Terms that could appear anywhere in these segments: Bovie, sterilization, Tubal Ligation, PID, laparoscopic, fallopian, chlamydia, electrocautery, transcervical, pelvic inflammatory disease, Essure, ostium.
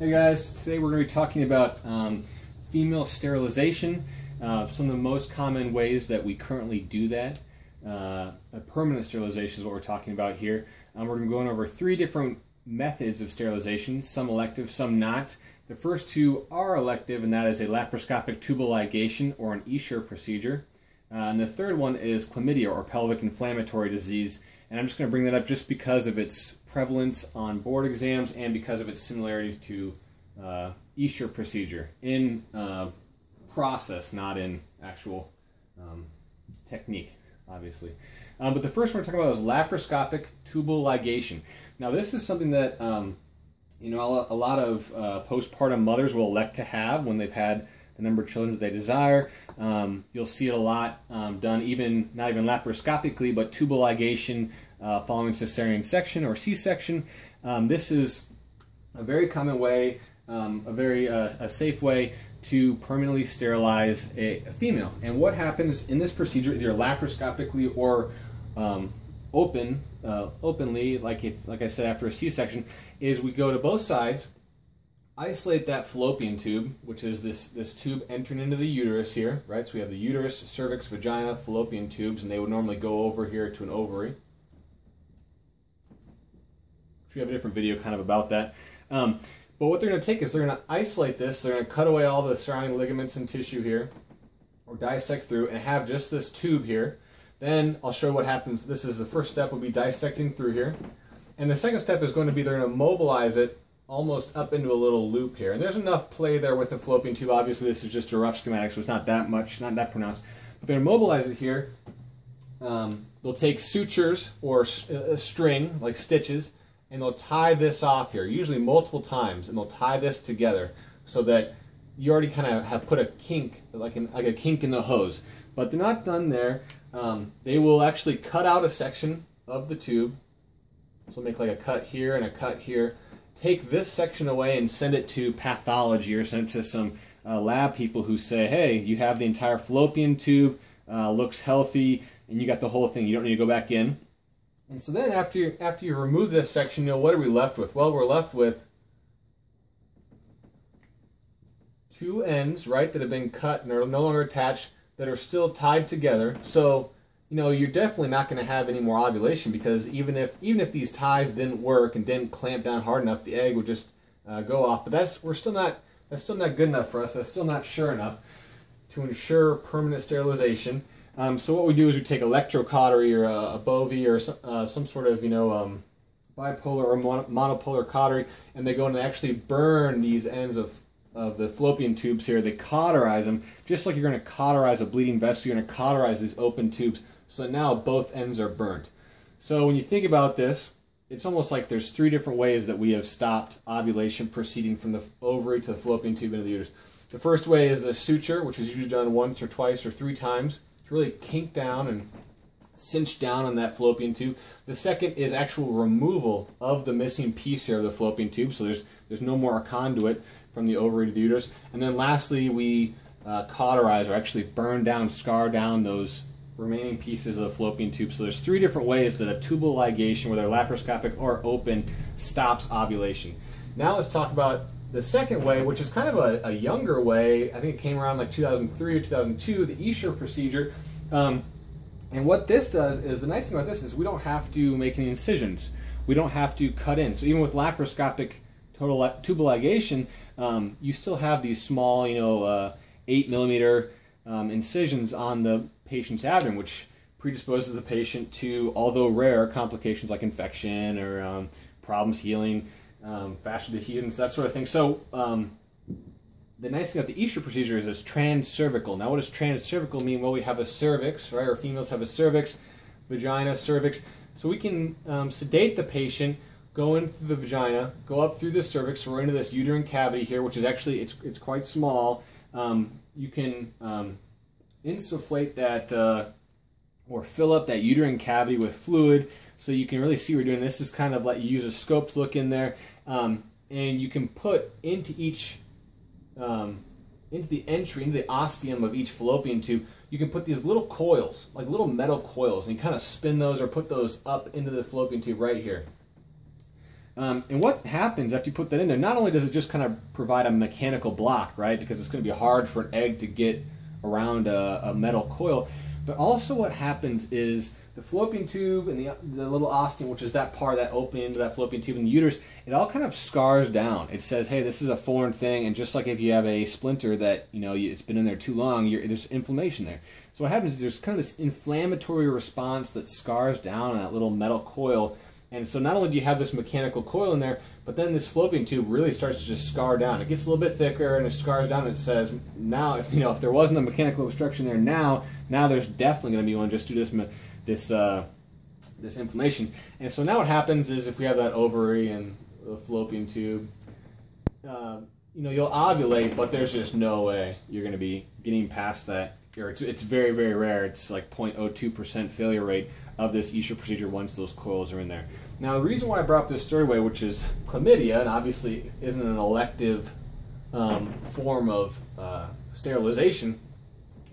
Hey guys, today we're going to be talking about female sterilization, some of the most common ways that we currently do that. Permanent sterilization is what we're talking about here. We're going to be going over three different methods of sterilization, some elective, some not. The first two are elective, and that is a laparoscopic tubal ligation or an Essure procedure. And the third one is chlamydia or pelvic inflammatory disease. And I'm just going to bring that up just because of its prevalence on board exams and because of its similarity to Essure procedure in process, not in actual technique, obviously. But the first one we're talking about is laparoscopic tubal ligation. Now, this is something that you know, a lot of postpartum mothers will elect to have when they've had the number of children that they desire. You'll see it a lot done, even not even laparoscopically, but tubal ligation following cesarean section or C-section. This is a very common way, a safe way to permanently sterilize a female. And what happens in this procedure, either laparoscopically or openly, like I said, after a C-section, is we go to both sides, isolate that fallopian tube, which is this tube entering into the uterus here, right? So we have the uterus, cervix, vagina, fallopian tubes, and they would normally go over here to an ovary. We have a different video kind of about that. But what they're going to take is they're going to isolate this, they're going to cut away all the surrounding ligaments and tissue here, or dissect through, and have just this tube here. Then I'll show you what happens. This is the first step, will be dissecting through here. And the second step is going to be they're going to mobilize it almost up into a little loop here. And there's enough play there with the fallopian tube. Obviously, this is just a rough schematic, so it's not that much, not that pronounced. But they're going to mobilize it here. They'll take sutures or string, like stitches, and they'll tie this off here, usually multiple times, and they'll tie this together so that you already kind of have put a kink, like a kink in the hose. But they're not done there. They will actually cut out a section of the tube. So they'll make like a cut here and a cut here. Take this section away and send it to pathology or send it to some lab people who say, hey, you have the entire fallopian tube, looks healthy, and you got the whole thing. You don't need to go back in. And so then after you remove this section, you know, what are we left with? Well, we're left with two ends, right, that have been cut and are no longer attached, that are still tied together. So, you know, you're definitely not going to have any more ovulation, because even if these ties didn't work and didn't clamp down hard enough, the egg would just go off. But that's still not good enough for us. That's still not sure enough to ensure permanent sterilization. So what we do is we take electrocautery or a bovie or some sort of, you know, bipolar or monopolar cautery, and they go in and actually burn these ends of the fallopian tubes here. They cauterize them, just like you're going to cauterize a bleeding vessel. You're going to cauterize these open tubes, so that now both ends are burnt. So when you think about this, it's almost like there's three different ways that we have stopped ovulation proceeding from the ovary to the fallopian tube into the uterus. The first way is the suture, which is usually done once or twice or three times. Really kink down and cinch down on that fallopian tube. The second is actual removal of the missing piece here of the fallopian tube, so there's no more conduit from the ovary to the uterus. And then lastly, we cauterize or actually burn down, scar down those remaining pieces of the fallopian tube. So there's three different ways that a tubal ligation, whether laparoscopic or open, stops ovulation. Now let's talk about the second way, which is kind of a younger way. I think it came around like 2003 or 2002, the Essure procedure. And what this does is, the nice thing about this is we don't have to make any incisions. We don't have to cut in. So even with laparoscopic tubal ligation, you still have these small, you know, 8mm incisions on the patient's abdomen, which predisposes the patient to, although rare, complications like infection or problems healing, fascial dehiscence, that sort of thing. So the nice thing about the Essure procedure is it's transcervical. Now, what does transcervical mean? Well, we have a cervix, right? Or females have a cervix, vagina, cervix. So we can sedate the patient, go in through the vagina, go up through the cervix. So we're into this uterine cavity here, which is actually it's quite small. You can insufflate that or fill up that uterine cavity with fluid. So you can really see what we're doing. This is kind of like you use a scope to look in there, and you can put into each, into the entry, into the ostium of each fallopian tube, you can put these little coils, like little metal coils, and you kind of spin those or put those up into the fallopian tube right here. And what happens after you put that in there, not only does it just kind of provide a mechanical block, right, because it's going to be hard for an egg to get around a metal coil, but also what happens is the fallopian tube and the little ostium, which is that part that opened into that fallopian tube and the uterus, it all kind of scars down. It says, hey, this is a foreign thing, and just like if you have a splinter that, you know, it's been in there too long, there's inflammation there. So what happens is there's kind of this inflammatory response that scars down on that little metal coil. And so not only do you have this mechanical coil in there, but then this fallopian tube really starts to just scar down. It gets a little bit thicker and it scars down, and it says, now, you know, if there wasn't a mechanical obstruction there now there's definitely going to be one just due to this inflammation. And so now what happens is if we have that ovary and the fallopian tube, you know, you'll ovulate, but there's just no way you're going to be getting past that. It's very, very rare. It's like 0.02% failure rate of this Essure procedure once those coils are in there. Now, the reason why I brought up this third way, which is chlamydia, and obviously isn't an elective form of sterilization,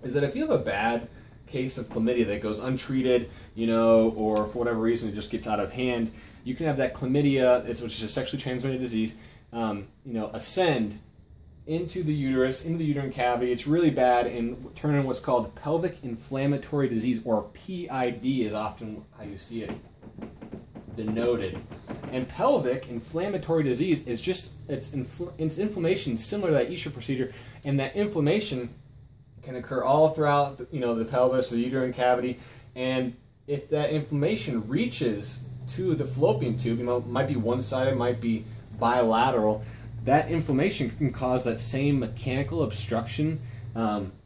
is that if you have a bad case of chlamydia that goes untreated, you know, or for whatever reason it just gets out of hand, you can have that chlamydia, which is a sexually transmitted disease, you know, ascend into the uterus, into the uterine cavity. It's really bad, and turn in what's called pelvic inflammatory disease, or PID is often how you see it denoted. And pelvic inflammatory disease is just, it's inflammation similar to that Essure procedure, and that inflammation can occur all throughout the, you know, the pelvis, the uterine cavity, and if that inflammation reaches to the fallopian tube, you know, it might be one-sided, it might be bilateral, that inflammation can cause that same mechanical obstruction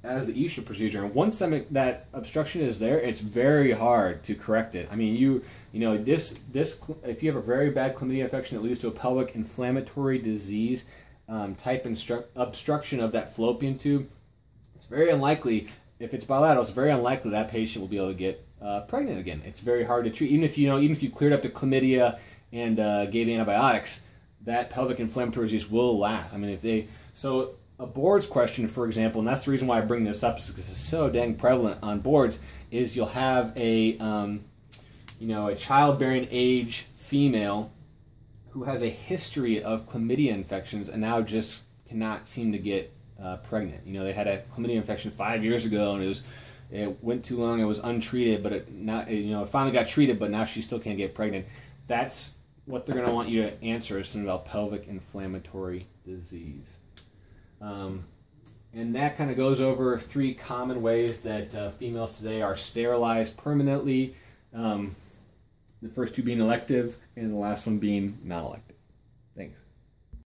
as the Essure procedure. And once that obstruction is there, it's very hard to correct it. I mean, you know, if you have a very bad chlamydia infection that leads to a pelvic inflammatory disease type obstruction of that fallopian tube, it's very unlikely, if it's bilateral, it's very unlikely that patient will be able to get pregnant again. It's very hard to treat. Even if, you know, even if you cleared up the chlamydia and gave antibiotics, that pelvic inflammatory disease will last. I mean, so a boards question, for example, and that's the reason why I bring this up, is because it's so dang prevalent on boards, is you'll have a, you know, a childbearing age female who has a history of chlamydia infections and now just cannot seem to get pregnant. You know, they had a chlamydia infection 5 years ago, and it went too long, it was untreated, but it finally got treated, but now she still can't get pregnant. That's what they're going to want you to answer is something about pelvic inflammatory disease. And that kind of goes over three common ways that females today are sterilized permanently, the first two being elective and the last one being non-elective. Thanks.